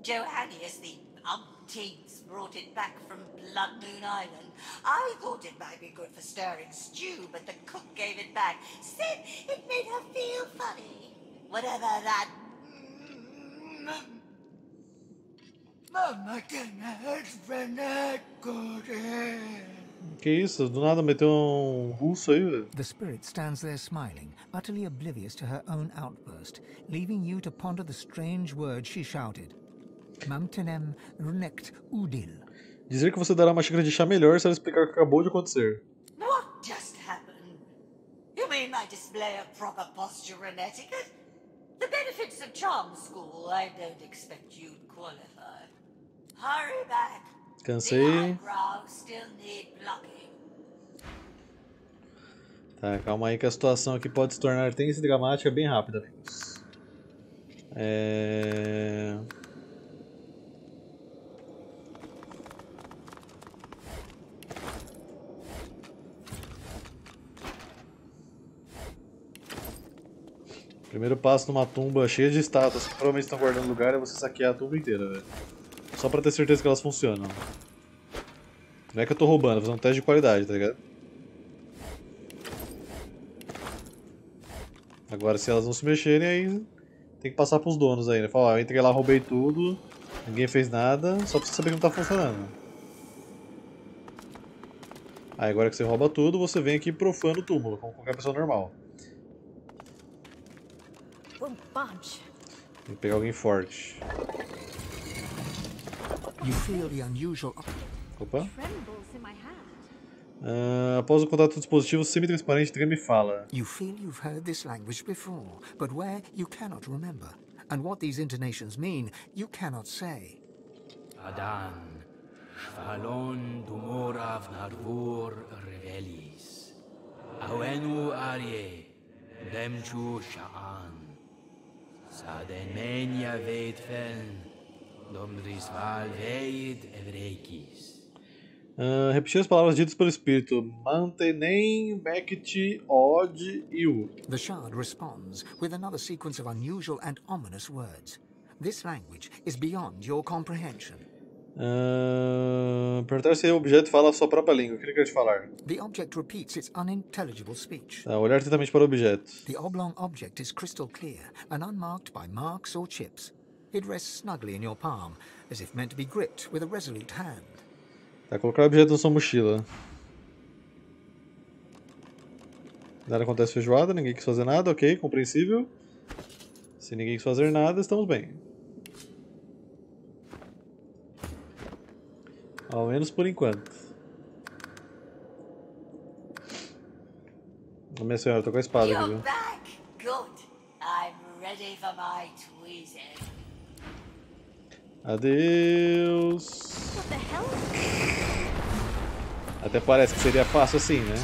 Johannius the umpteens brought it back from Blood Moon Island. I thought it might be good for stirring stew, but the cook gave it back. Said it made her feel funny. Whatever that... Mama can hurt when that good is. Que isso? Do nada meteu russo aí, velho. The spirit stands there smiling, utterly oblivious to her own outburst, leaving you to ponder the strange words she shouted. Dizer que você dará uma xícara de chá melhor se ela explicar o que acabou de acontecer. What just happened? You mean my display of proper posture and etiquette? The benefits of charm school, I don't expect you'd qualify. Hurry back. Cansei. Tá, calma aí que a situação aqui pode se tornar tensa e dramática bem rápido, amigos. Primeiro passo numa tumba cheia de estátuas que provavelmente estão guardando lugar é você saquear a tumba inteira, velho. Só pra ter certeza que elas funcionam. Não é que eu tô roubando, vou fazer um teste de qualidade, tá ligado? Agora se elas não se mexerem, aí tem que passar pros donos aí, né? Falar, eu entrei lá, roubei tudo, ninguém fez nada, só precisa saber que não tá funcionando. Aí agora que você rouba tudo, você vem aqui e profana o túmulo, como qualquer pessoa normal. Tem que pegar alguém forte. Opa. Após o contato do dispositivo semi-transparente, treme e fala. You feel you've heard this language before, but where you cannot remember, and what these intonations mean, you cannot say. Adan, Falon Dumorav Narvor Revelis, Awenu Arie, Demchu Sha'an, Sademenia Veidfen, Domrisval Veid Evreikis. Repetir as palavras ditas pelo espírito. Mantenem, Bekti, Od e U. The shard responds with another sequence of unusual and ominous words. This language is beyond your comprehension. Perguntar se o objeto fala a sua própria língua. O que ele quer te falar? The object repeats its unintelligible speech. Olhar atentamente para o objeto. The oblong object is crystal clear and unmarked by marks or chips. It rests snugly in your palm, as if meant to be gripped with a resolute hand. Tá, colocar o objeto na sua mochila. Nada acontece feijoada, ninguém quis fazer nada, ok, compreensível. Se ninguém quis fazer nada, estamos bem. Ao menos por enquanto. Minha senhora, eu tô com a espada aqui, viu? Adeus. Até parece que seria fácil assim, né?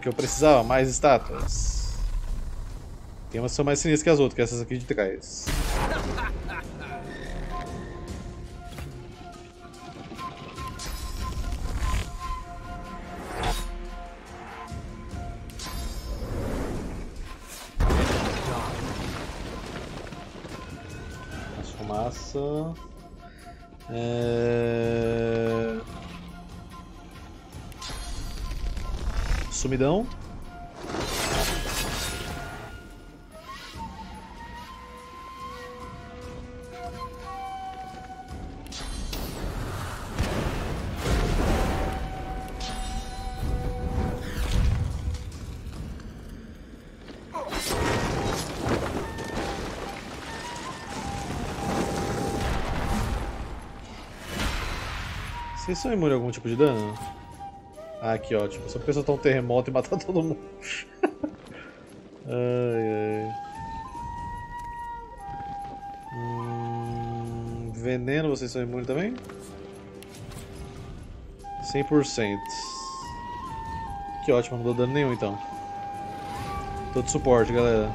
Que eu precisava, mais estátuas. Tem umas que são mais sinistras que as outras, que essas aqui de trás. As fumaça. Sumidão. Vocês são imunes a algum tipo de dano? Ah, que ótimo. Só porque eu soltar um terremoto e matar todo mundo. Ai, ai. Veneno, vocês são imunes também? 100%. Que ótimo, não dou dano nenhum então. Tô de suporte, galera.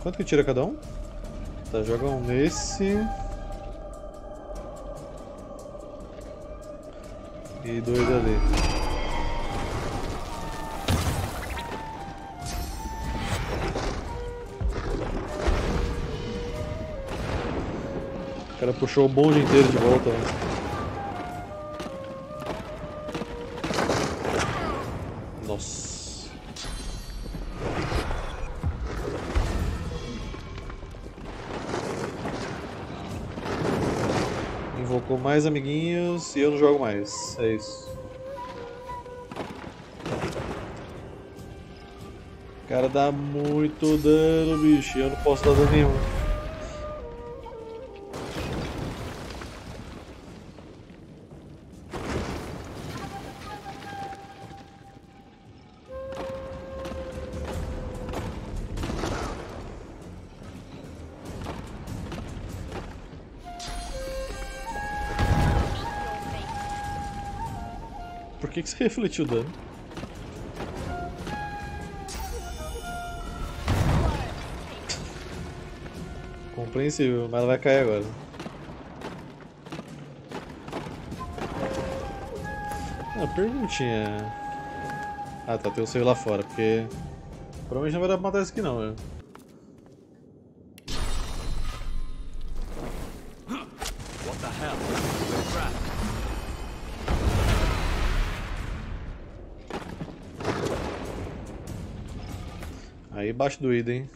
Quanto que tira cada um? Tá, joga um nesse. E dois ali. O cara puxou o bonde inteiro de volta. Nossa. Com mais amiguinhos e eu não jogo mais. É isso. O cara dá muito dano, bicho. E eu não posso dar dano nenhum. Por que você refletiu o dano? compreensível, mas ela vai cair agora. Ah, perguntinha. Ah tá, tem o save lá fora, porque provavelmente não vai dar pra matar isso aqui não, velho. Aí baixo do ido, hein?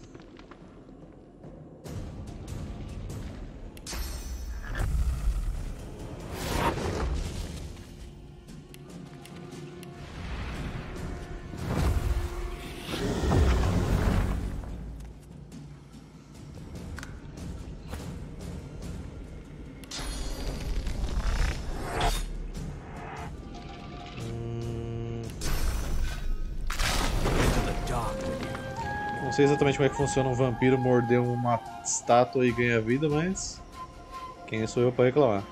Não sei exatamente como é que funciona um vampiro morder uma estátua e ganhar vida, mas quem sou eu para reclamar?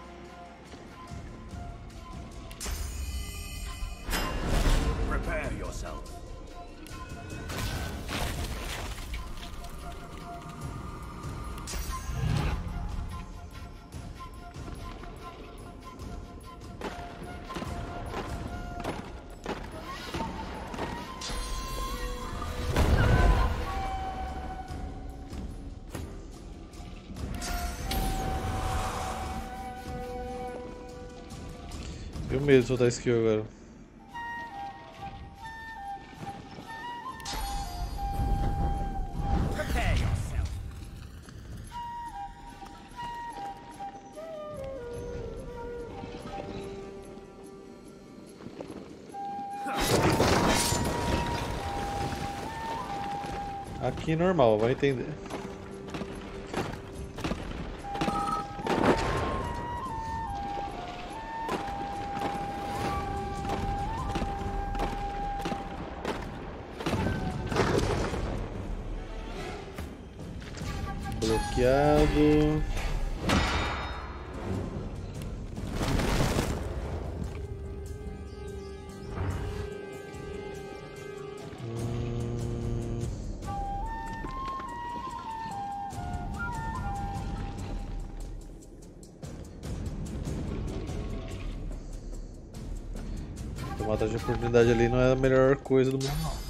Tenho medo de soltar skill agora. Aqui normal, vai entender. Bloqueado. Tomar atrás de oportunidade ali não é a melhor coisa do mundo não.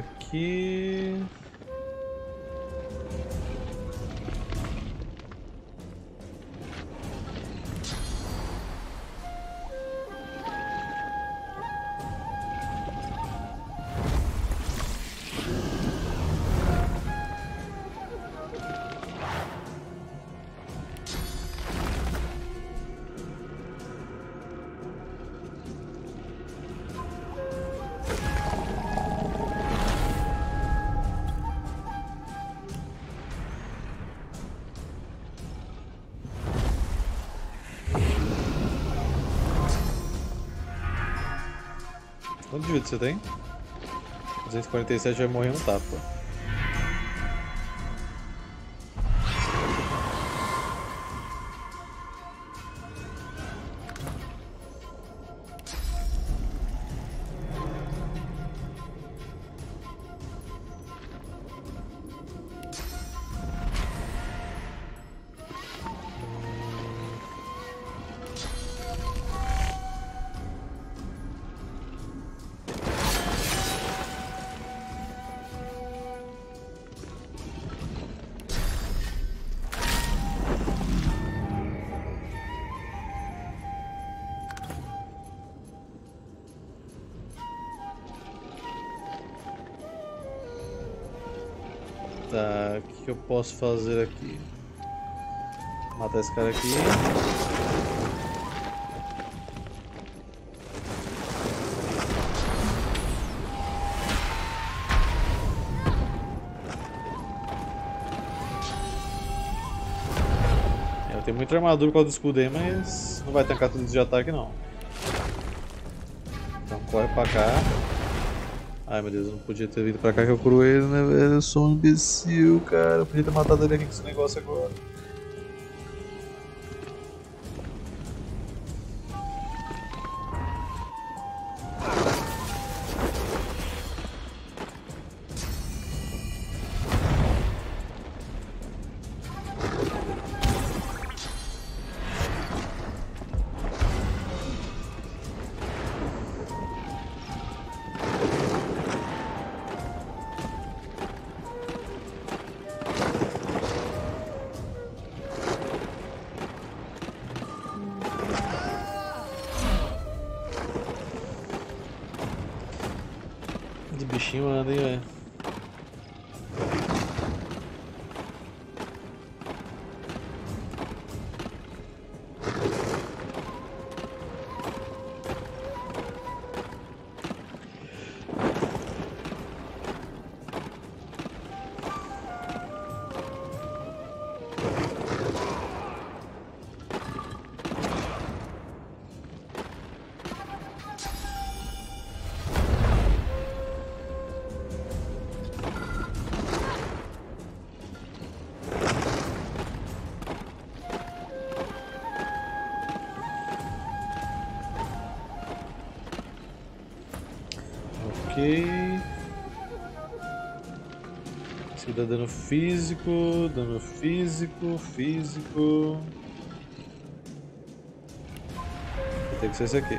Aqui. Quanto de vida você tem? 247 vai morrer um tapa. Tá, o que eu posso fazer aqui? Matar esse cara aqui. Eu tenho muita armadura por causa do escudo aí, mas não vai tancar tudo de ataque não. Então corre pra cá. Ai meu Deus, não podia ter vindo pra cá que eu curo ele, né velho? Eu sou um imbecil, cara. Eu podia ter matado ele aqui com esse negócio agora. Bichinho anda, hein, velho. Isso dá dano físico, físico. Vai ter que ser esse aqui.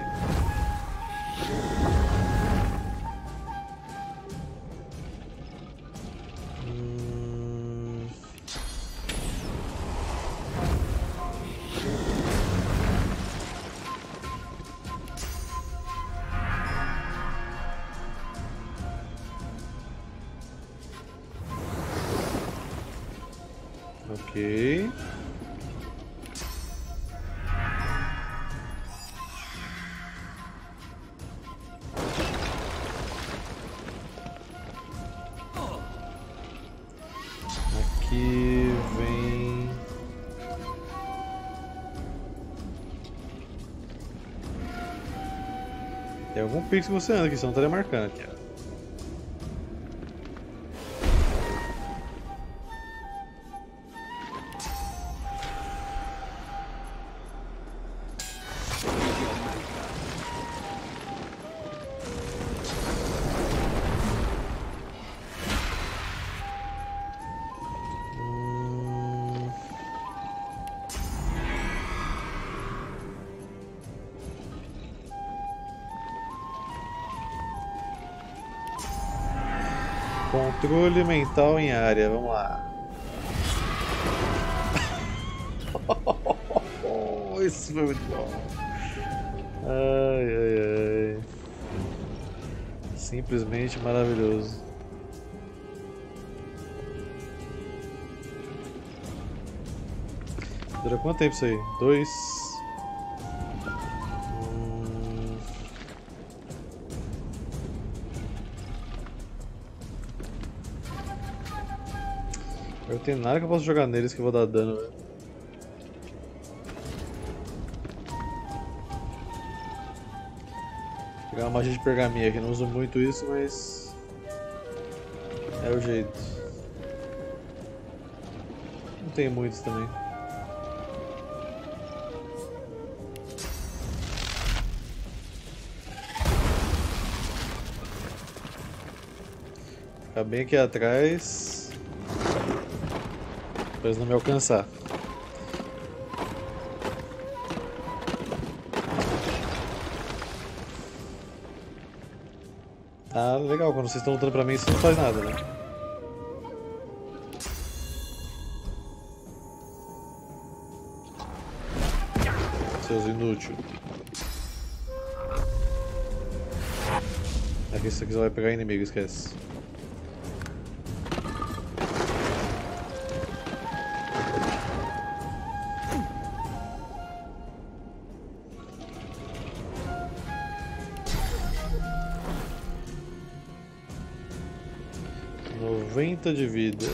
Ok. Aqui vem. Tem algum pix que você anda aqui, senão estaria marcando aqui, ó. Controle mental em área, vamos lá. Isso foi muito bom. Ai, ai, ai. Simplesmente maravilhoso. Dura quanto tempo isso aí? 2. Não tem nada que eu possa jogar neles que eu vou dar dano, velho. Vou pegar uma magia de pergaminho aqui, não uso muito isso, mas... é o jeito. Não tem muitos também. Vou ficar bem aqui atrás. Não me alcançar. Ah, legal, quando vocês estão lutando pra mim isso não faz nada, né? Seus inútil. Aqui isso aqui só vai pegar inimigo, esquece. 90 de vida.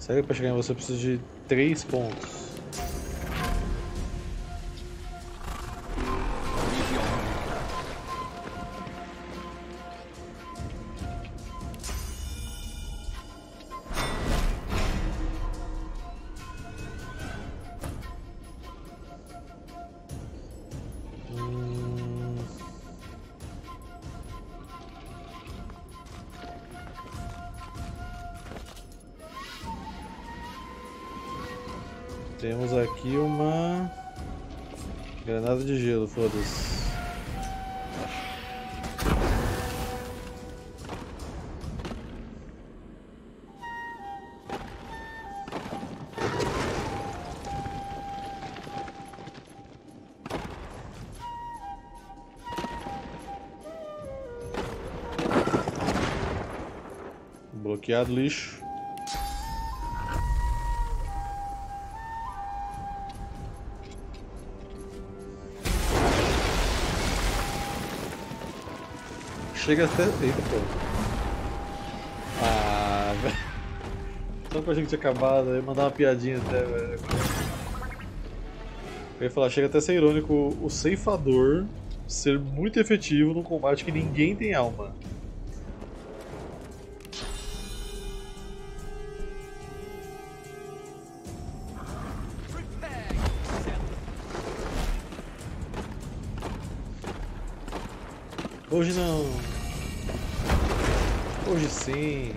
Sério, pra chegar em você eu preciso de 3 pontos. Temos aqui uma granada de gelo, foda-se. Bloqueado lixo. Chega até... Eita, pô. Ah, velho. Só que eu achei que tinha acabado, eu ia mandar uma piadinha até, velho. Eu ia falar, chega até a ser irônico o ceifador ser muito efetivo num combate que ninguém tem alma. Hoje não. Hoje sim.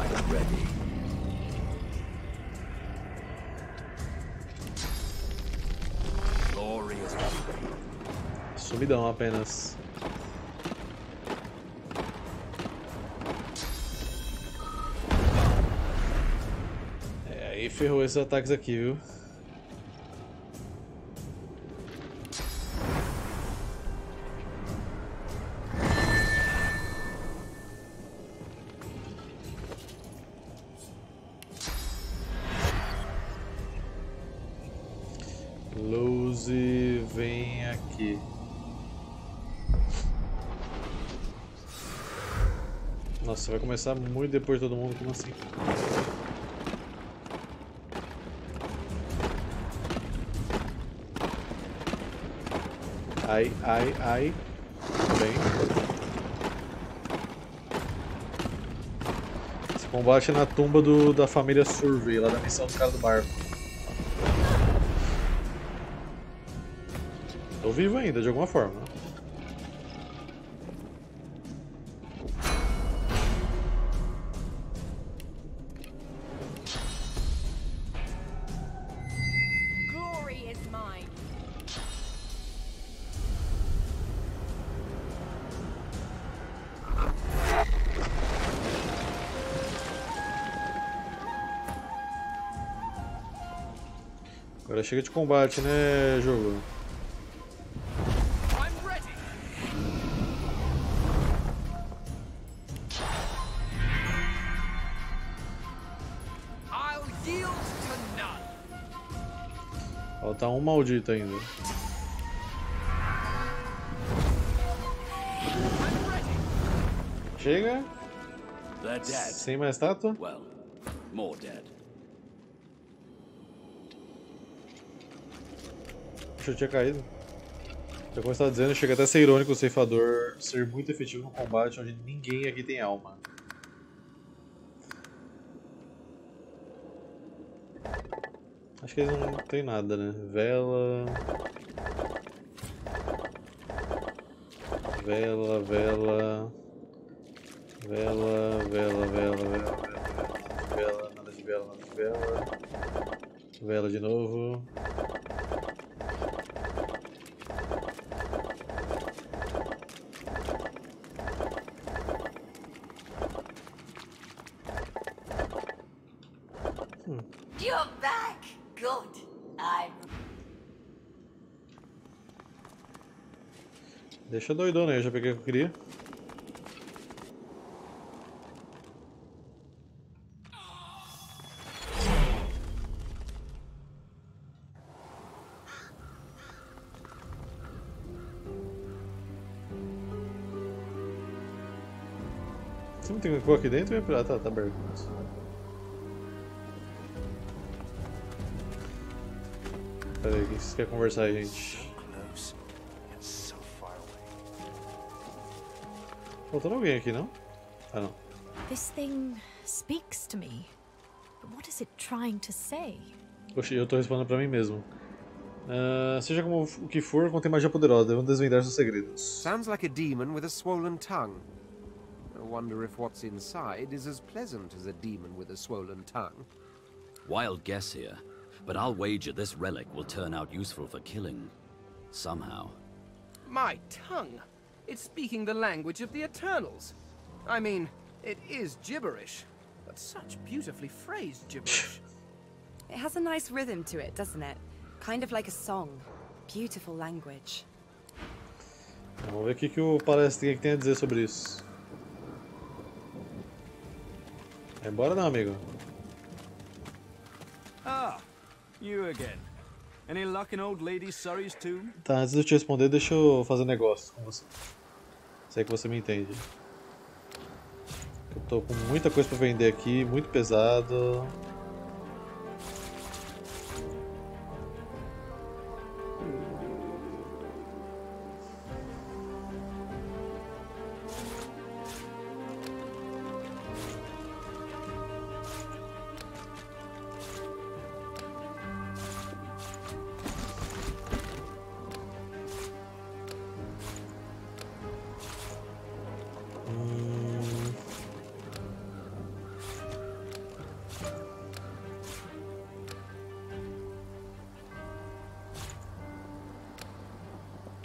I'm ready. Glorious. Sumidão apenas. É, aí ferrou esses ataques aqui, viu? Nossa, vai começar muito depois de todo mundo, como assim? Ai, ai, ai. Bem. Esse combate é na tumba da família Surrey, lá da missão do cara do barco. Tô vivo ainda, de alguma forma. Agora chega de combate, né, jogo? Falta um maldito ainda. Chega. Sem mais estátua? Well, more dead. Eu tinha caído. Já como eu estava dizendo, chega até a ser irônico o ceifador ser muito efetivo no combate onde ninguém aqui tem alma. Acho que eles não tem nada, né? Vela. Vela, vela. Vela, vela, vela, vela, vela. Vela, nada de vela, nada de vela. Vela de novo. Deixa doidona aí, eu já peguei o que eu queria. Se não tem uma cor aqui dentro, eu ia pra... Ah, tá aberto. Pera aí, o que vocês querem conversar aí, gente? Faltando alguém aqui, não? Ah, não. This thing speaks to me. What is it trying to say? Oxi, eu tô respondendo pra mim mesmo. Seja como o que for, contém magia poderosa. Devemos desvendar seus segredos. Sounds like a demon with a swollen tongue. I wonder if what's inside is as pleasant as a demon with a swollen tongue. Wild guess here, but I'll wager this relic will turn out useful for killing. Somehow. My tongue! It's speaking the language of the Eternals. I mean, it is gibberish, but such beautifully phrased gibberish. It has a nice rhythm to it, doesn't it? Kind of like a song. Beautiful language. Vamos ver o que o palestrinha tem a dizer sobre isso. Vai embora não, amigo. Ah, you again. Any luck in old lady Surrey's tomb? Tá, antes de eu te responder, deixa eu fazer negócio com você. Sei que você me entende. Eu tô com muita coisa pra vender aqui, muito pesado.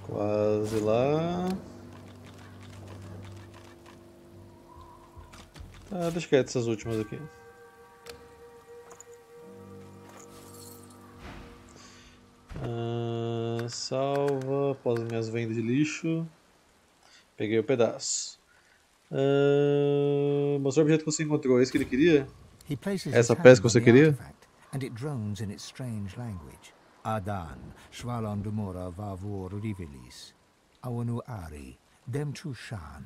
Quase lá. Tá, deixa quieto essas últimas aqui. Salva, após as minhas vendas de lixo. Peguei o pedaço. Mostrou o objeto que você encontrou, é isso que ele queria? Essa peça que você queria? And it drones in its strange language. Adan, Shvalon Dumora Vavor Rivelis, Awanu Ari, Demchushan.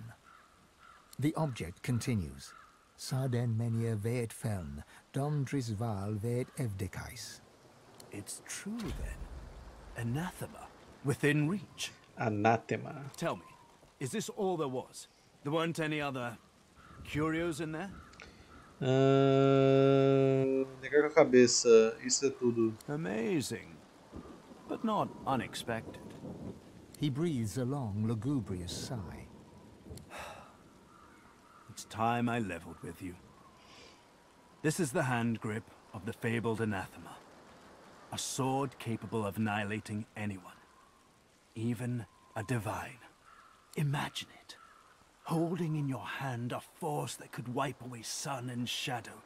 The object continues. Sarden Menia Veet Feln, Domdrisval Veet Evdekais. It's true then. Anathema. Within reach. Anathema. Tell me, is this all there was? There weren't any other curios in there? Negar com a cabeça. Isso é tudo. Amazing. But not unexpected. He breathes a long, lugubrious sigh. It's time I leveled with you. This is the hand grip of the fabled Anathema. A sword capable of annihilating anyone. Even a divine. Imagine it. Holding in your hand a force that could wipe away sun and shadow.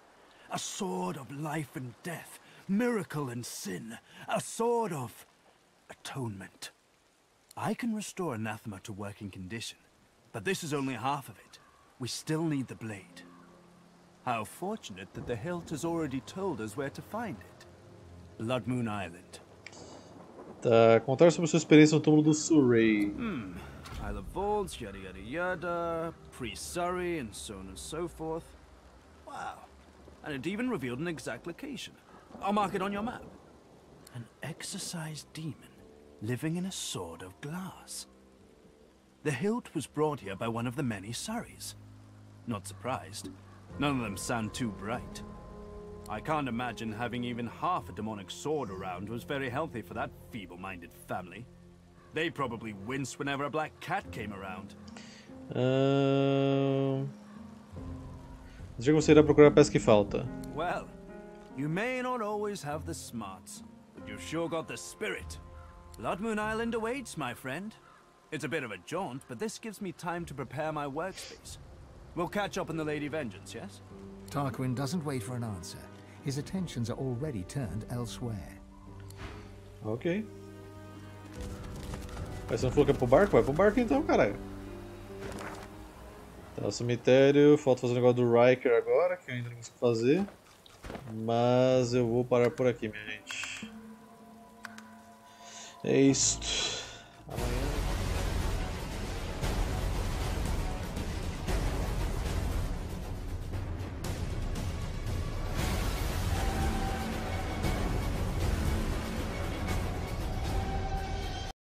A sword of life and death. Miracle and sin, a sword of atonement. I can restore Anathema to working condition, but this is only half of it. We still need the blade. How fortunate that the hilt has already told us where to find it. Blood Moon Island. Tá, contar sobre sua experiência no túmulo do Surrey. Isle of Vaults, yada yada yada, pre-Surrey, and so on and so forth. Wow, and it even revealed an exact location. I'll mark it on your map. An exorcised demon living in a sword of glass. The hilt was brought here by one of the many Surreys. Not surprised. None of them sound too bright. I can't imagine having even half a demonic sword around was very healthy for that feeble-minded family. They probably winced whenever a black cat came around. Você irá procurar a peça que falta. Well. You may not always have the smarts, but you've sure got the spirit. Blood Moon Island awaits, my friend. It's a bit of a jaunt, but this gives me time to prepare my workspace. We'll catch up in the Lady Vengeance, yes? Tarquin doesn't wait for an answer. His attentions are already turned elsewhere. Ok. Mas você não falou que é pro barco? Vai pro barco então, caralho. Tá no cemitério, falta fazer o negócio do Riker agora, que eu ainda não consigo fazer. Mas eu vou parar por aqui, minha gente. É isto. Amanhã